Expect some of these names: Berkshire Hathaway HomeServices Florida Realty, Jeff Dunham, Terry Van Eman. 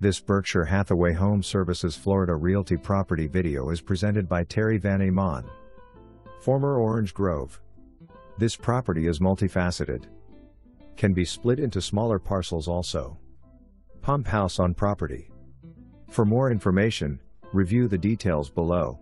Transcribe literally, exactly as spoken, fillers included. This Berkshire Hathaway Home Services Florida Realty property video is presented by Terry Van Eman, former Orange Grove. This property is multifaceted. Can be split into smaller parcels also. Pump house on property. For more information, review the details below.